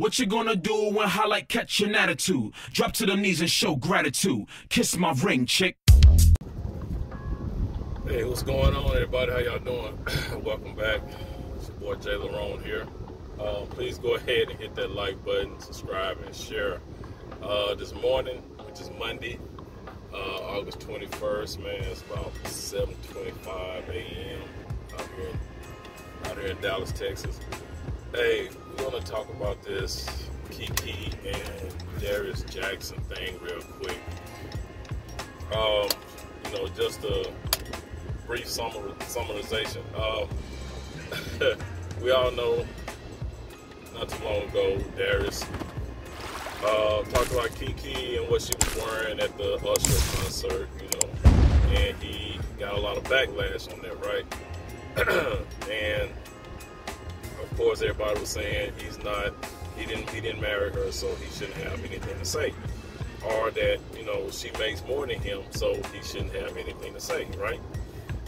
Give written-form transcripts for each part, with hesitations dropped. What you gonna do when highlight catch an attitude? Drop to them knees and show gratitude. Kiss my ring, chick. Hey, what's going on, everybody? How y'all doing? Welcome back. It's your boy Jay LaRone here. Please go ahead and hit that like button, subscribe, and share. This morning, which is Monday, August 21st, man, it's about 7:25 a.m. out here in Dallas, Texas. Hey, we're gonna talk about this Keke and Darius Jackson thing real quick. You know, just a brief summarization. We all know not too long ago Darius talked about Keke and what she was wearing at the Usher concert, you know, and he got a lot of backlash on that, right? And of course, everybody was saying he didn't marry her, so he shouldn't have anything to say, or that, you know, she makes more than him, so he shouldn't have anything to say, right?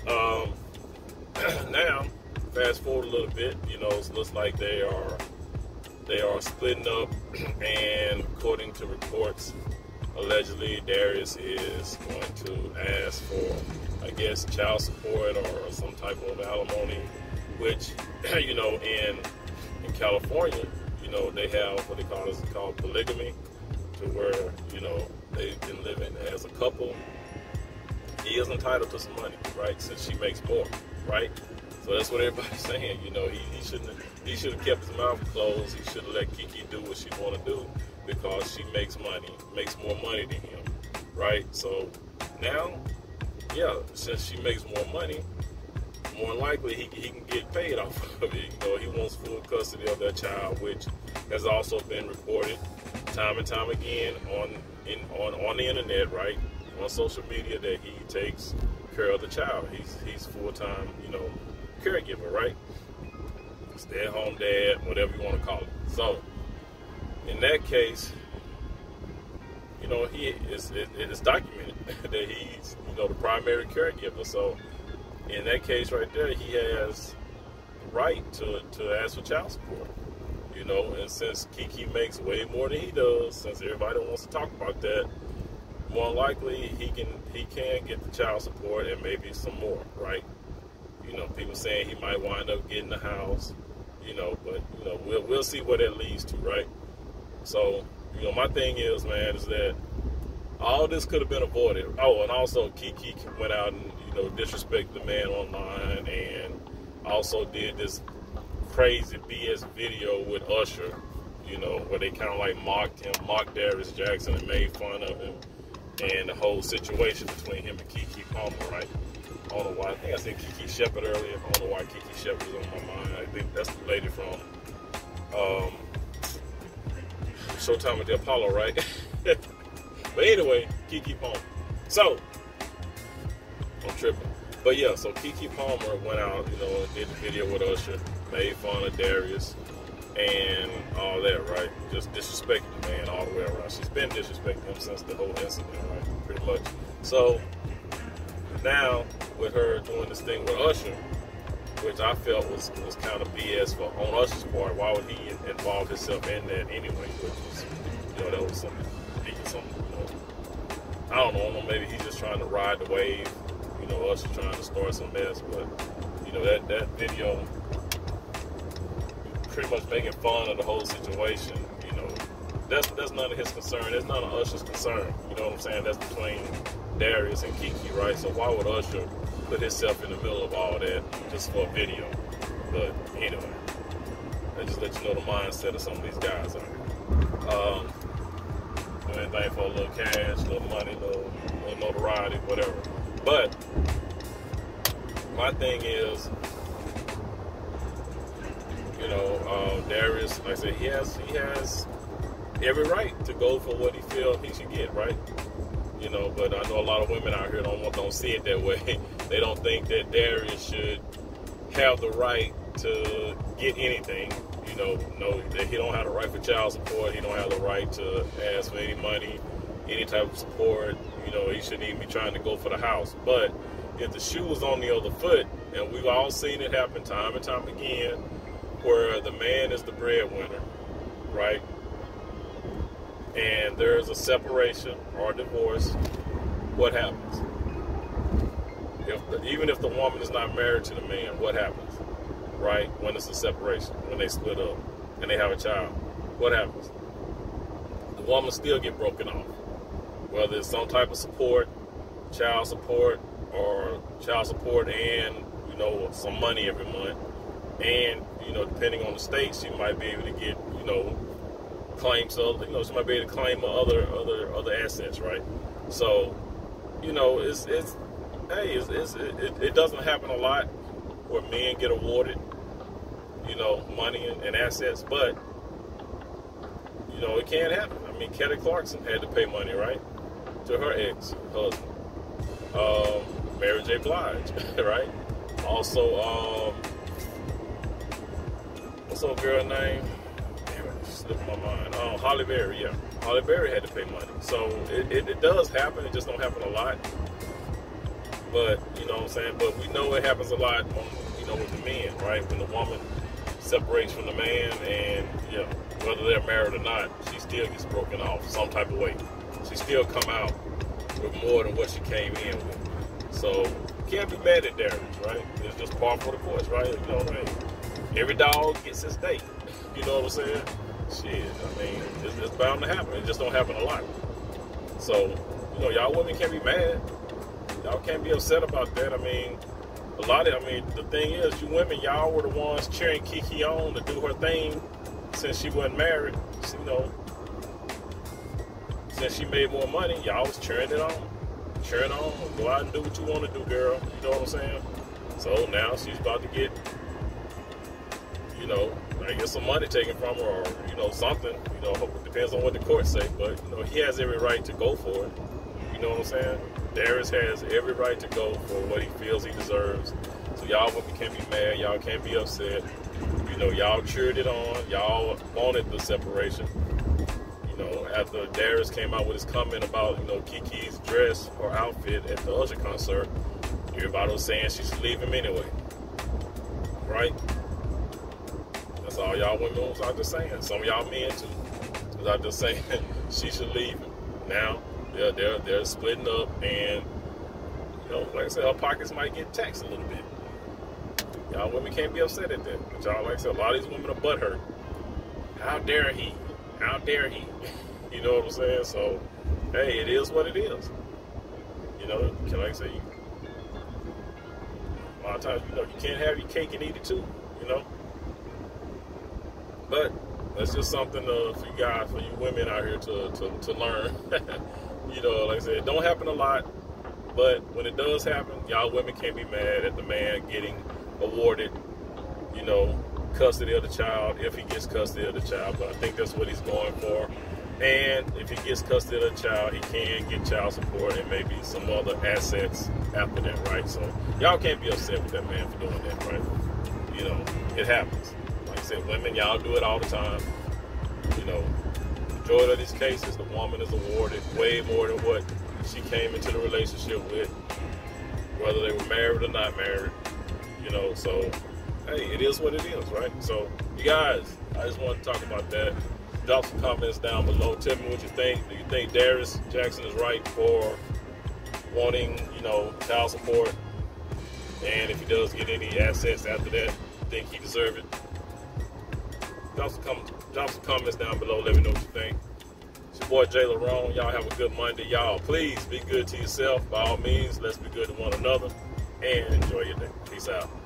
Now, fast forward a little bit, you know, it looks like they are splitting up, and according to reports, allegedly Darius is going to ask for, I guess, child support or some type of alimony, which, you know, in California, you know, they have what they call polygamy, to where, you know, they've been living as a couple. He is entitled to some money, right? Since she makes more, right? So that's what everybody's saying. You know, he should have kept his mouth closed. He should have let Keke do what she want to do, because she makes more money than him, right? So now, yeah, since she makes more money, more than likely he can get paid off of it. You know, he wants full custody of that child, which has also been reported time and time again on the internet, right? On social media, that he takes care of the child. He's full-time, you know, caregiver, right? Stay-at-home dad, whatever you want to call it. So in that case, you know, it is documented that he's, you know, the primary caregiver. So in that case right there, he has the right to ask for child support, you know, and since Keke makes way more than he does, since everybody wants to talk about that, more likely he can get the child support and maybe some more, right? You know, people saying he might wind up getting the house, you know, but, you know, we'll see what that leads to, right? So, you know, my thing is, man, is that all this could have been avoided. Oh, and also Keke went out and, you know, disrespected the man online, and also did this crazy BS video with Usher, you know, where they kind of like mocked Darius Jackson and made fun of him, and the whole situation between him and Keke Palmer, right? I don't know why, I think I said Keke Shepherd earlier. I don't know why Keke Shepherd is on my mind. I think that's the lady from Showtime at the Apollo, right? But anyway, Keke Palmer. So, I'm tripping. But yeah, so Keke Palmer went out, you know, did the video with Usher, made fun of Darius, and all that, right? Just disrespecting the man all the way around. She's been disrespecting him since the whole incident, right? Pretty much. So, now, with her doing this thing with Usher, which I felt was kind of BS on Usher's part. Why would he involve himself in that anyway? Which was, you know, that was something, I don't know, maybe he's just trying to ride the wave, you know, Usher trying to start some mess, but, you know, that video pretty much making fun of the whole situation, you know, that's none of his concern, that's none of Usher's concern, you know what I'm saying? That's between Darius and Keke, right? So why would Usher put himself in the middle of all that just for a video? But anyway, I just let you know the mindset of some of these guys out here. Anything for a little cash, a little money, a little notoriety, whatever. But my thing is, you know, Darius, like I said, he has every right to go for what he feels he should get, right? You know, but I know a lot of women out here don't see it that way. They don't think that Darius should have the right to get anything. You know, that he don't have the right for child support. He don't have the right to ask for any money, any type of support. You know, he shouldn't even be trying to go for the house. But if the shoe was on the other foot, and we've all seen it happen time and time again, where the man is the breadwinner, right? And there's a separation or a divorce, what happens? Even if the woman is not married to the man, what happens, right? When it's a separation, when they split up and they have a child, what happens? The woman still get broken off, whether it's some type of support, child support, or child support and, you know, some money every month. And, you know, depending on the state, she might be able to get, you know, claims of, you know, she might be able to claim other assets, right? So, you know, it doesn't happen a lot where men get awarded, you know, money and assets, but, you know, it can happen. I mean, Kelly Clarkson had to pay money, right, to her ex-husband. Mary J. Blige, right? Also, what's up, girl name? Damn it, slipped my mind. Holly Berry, yeah. Holly Berry had to pay money. So it does happen. It just don't happen a lot. But, you know what I'm saying? But we know it happens a lot, you know, with the men, right? When the woman separates from the man and, you know, whether they're married or not, she still gets broken off some type of way. She still come out with more than what she came in with. So, can't be mad at Darius, right? It's just par for the course, right? You know what I mean? Every dog gets his day. You know what I'm saying? Shit, I mean, it's bound to happen. It just don't happen a lot. So, you know, y'all women can't be mad. Y'all can't be upset about that. I mean, the thing is, you women, y'all were the ones cheering Keke on to do her thing since she wasn't married, you know. Since she made more money, y'all was cheering it on. Cheering on, go out and do what you want to do, girl. You know what I'm saying? So now she's about to get, you know, I guess some money taken from her or, you know, something. You know, it depends on what the courts say. But, you know, he has every right to go for it. You know what I'm saying? Darius has every right to go for what he feels he deserves. So y'all women can't be mad. Y'all can't be upset. You know, y'all cheered it on. Y'all wanted the separation. You know, after Darius came out with his comment about, you know, Keke's dress or outfit at the Usher concert, everybody was saying she should leave him anyway, right? That's all y'all women was out there saying. Some of y'all men too was out there saying she should leave him. Now they're splitting up, and, you know, like I said, her pockets might get taxed a little bit. Y'all women can't be upset at that. But y'all, like I said, a lot of these women are butthurt. How dare he? How dare he? You know what I'm saying? So, hey, it is what it is. You know, like I say, a lot of times, you know, you can't have your cake and eat it too, you know? But that's just something for you guys, for you women out here to learn. You know, like I said, it don't happen a lot, but when it does happen, y'all women can't be mad at the man getting awarded, you know, custody of the child, if he gets custody of the child. But I think that's what he's going for. And if he gets custody of the child, he can get child support and maybe some other assets after that, right? So y'all can't be upset with that man for doing that, right? You know, it happens. Like I said, women, y'all do it all the time. You know, majority of these cases, the woman is awarded way more than what she came into the relationship with, whether they were married or not married. You know, so hey, it is what it is, right? So, you guys, I just want to talk about that. Drop some comments down below. Tell me what you think. Do you think Darius Jackson is right for wanting, you know, child support? And if he does get any assets after that, think he deserves it? Drop some comments down below. Let me know what you think. It's your boy, Jay LaRone. Y'all have a good Monday. Y'all, please be good to yourself. By all means, let's be good to one another. And enjoy your day. Peace out.